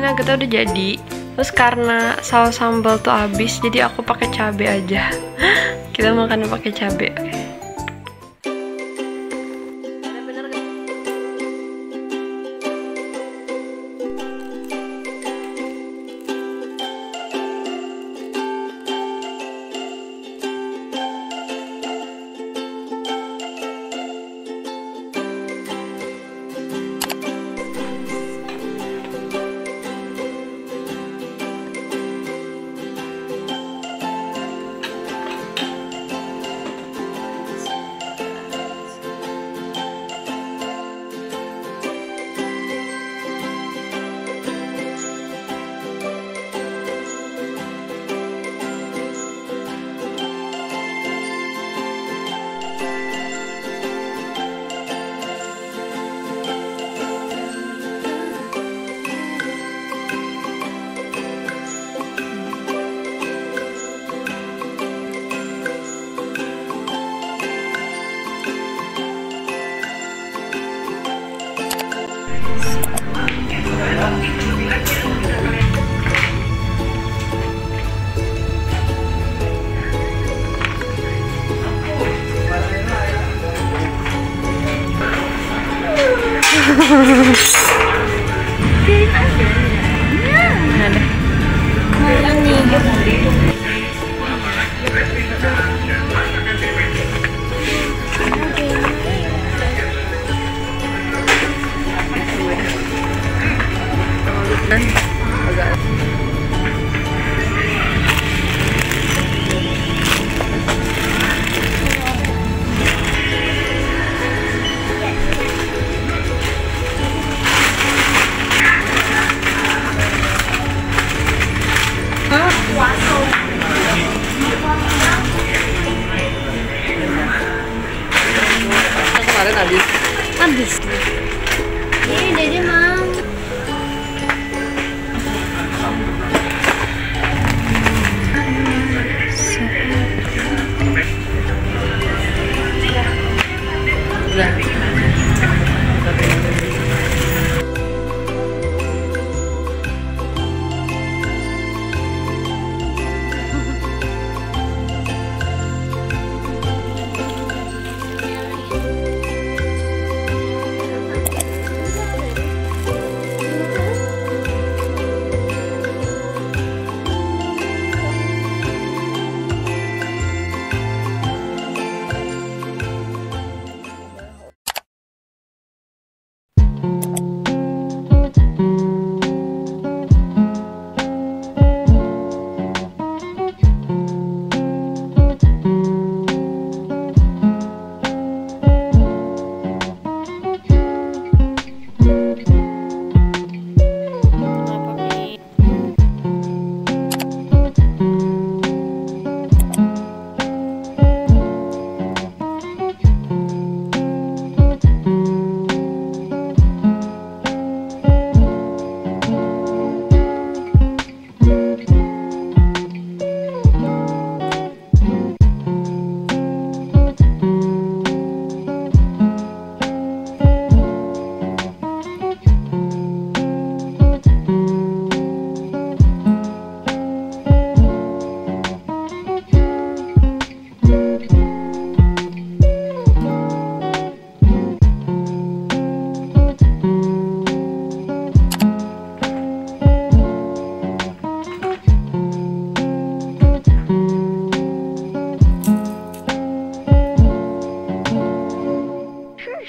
Ini nuggetnya udah jadi. Terus karena saus sambal tuh habis, jadi aku pakai cabe aja. Kita makan pakai cabe.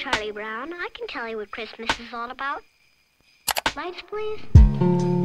Charlie Brown, I can tell you what Christmas is all about. Lights, please.